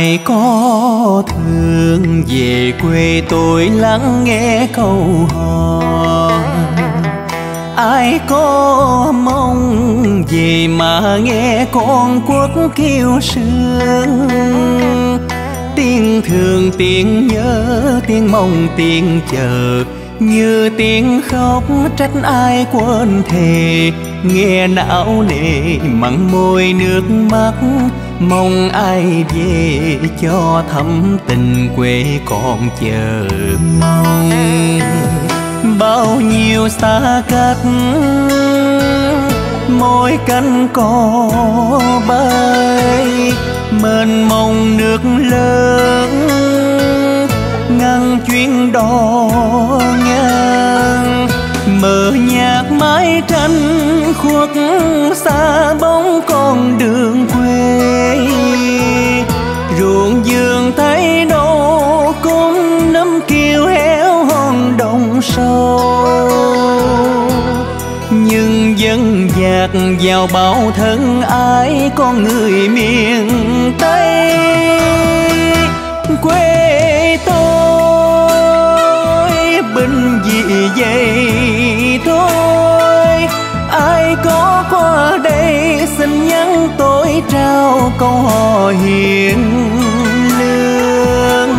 ai có thương về quê tôi lắng nghe câu hò, ai có mong về mà nghe con quốc kêu sương. Tiếng thương tiếng nhớ tiếng mong tiếng chờ như tiếng khóc trách ai quên thề, nghe não nề mặn môi nước mắt mong ai về cho thắm tình quê còn chờ mong. Bao nhiêu xa cách mỗi cánh cò bay, mênh mông nước lớn ngăn chuyến đò ngang, mờ nhạt mái tranh khuất xa bóng con đường quê. Ruộng vườn thấy đâu cũng nấm kêu héo hon đồng sâu, nhưng dân dạt vào bao thân ái con người miền Tây. Quê tôi bình dị vậy thôi, ai có qua đây xin nhắn tôi trao câu hò hiền lương.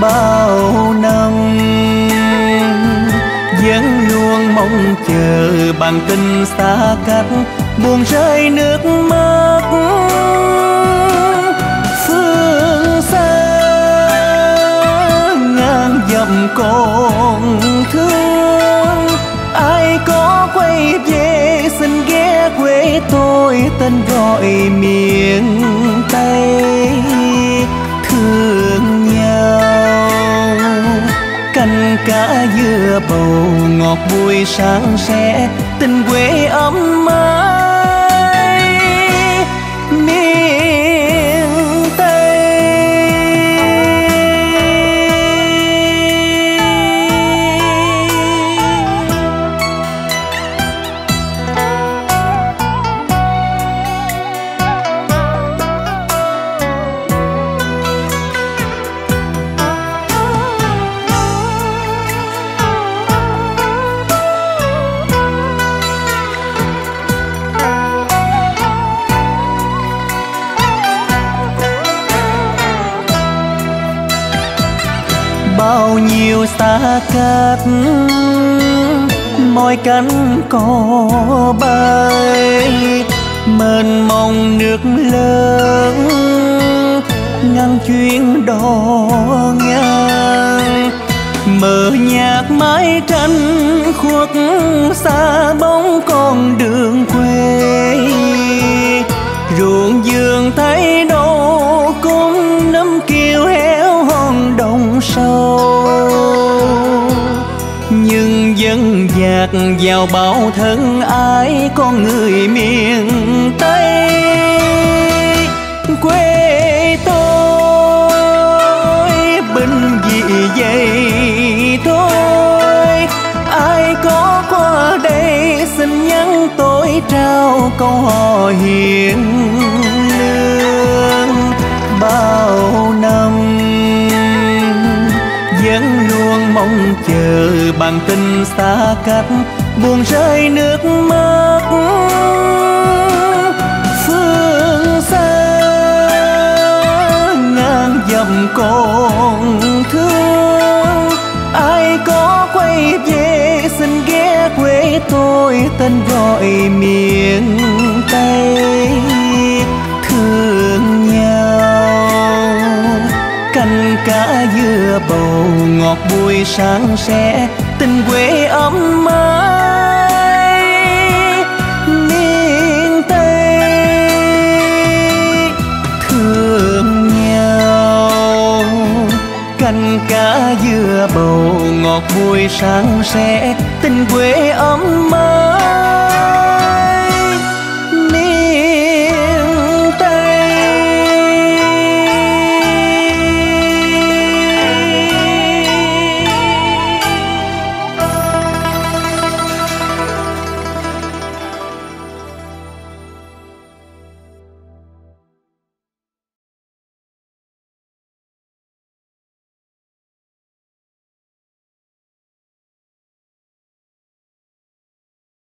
Bao năm vẫn luôn mong chờ bằng tình xa cách, buồn rơi nước mắt phương xa ngang dầm còn thương. Ai có quay về xin ghé quê tôi tên gọi miền Tây. Thương nhau canh cá dưa bầu ngọt bùi sáng sẽ tình quê ấm mãi miền Tây. Bao nhiêu xa cách mỗi cánh cò bay, mênh mông nước lớn ngăn chuyến đò ngang, mờ nhạt mái tranh khuất xa bóng con đường quê. Ruộng vườn thấy đâu cũng nấm kêu héo hon đồng sâu, nhưng dân dạt vào bao thân ái con người miền Tây. Quê tôi bình dị vậy thôi, ai có qua đây xin nhắn tôi trao câu hò hiền lương. Bao năm vẫn luôn mong chờ bằng tình xa cách, buồn rơi nước mắt phương xa ngang dầm còn thương. Ai có quay về xin ghé quê tôi tên gọi miền Tây. Thương nhau canh cá dưa bầu ngọt bùi sáng sẽ tình quê ấm mãi miền Tây. Thương nhau canh cá dưa bầu ngọt bùi sáng sẽ tình quê ấm mãi.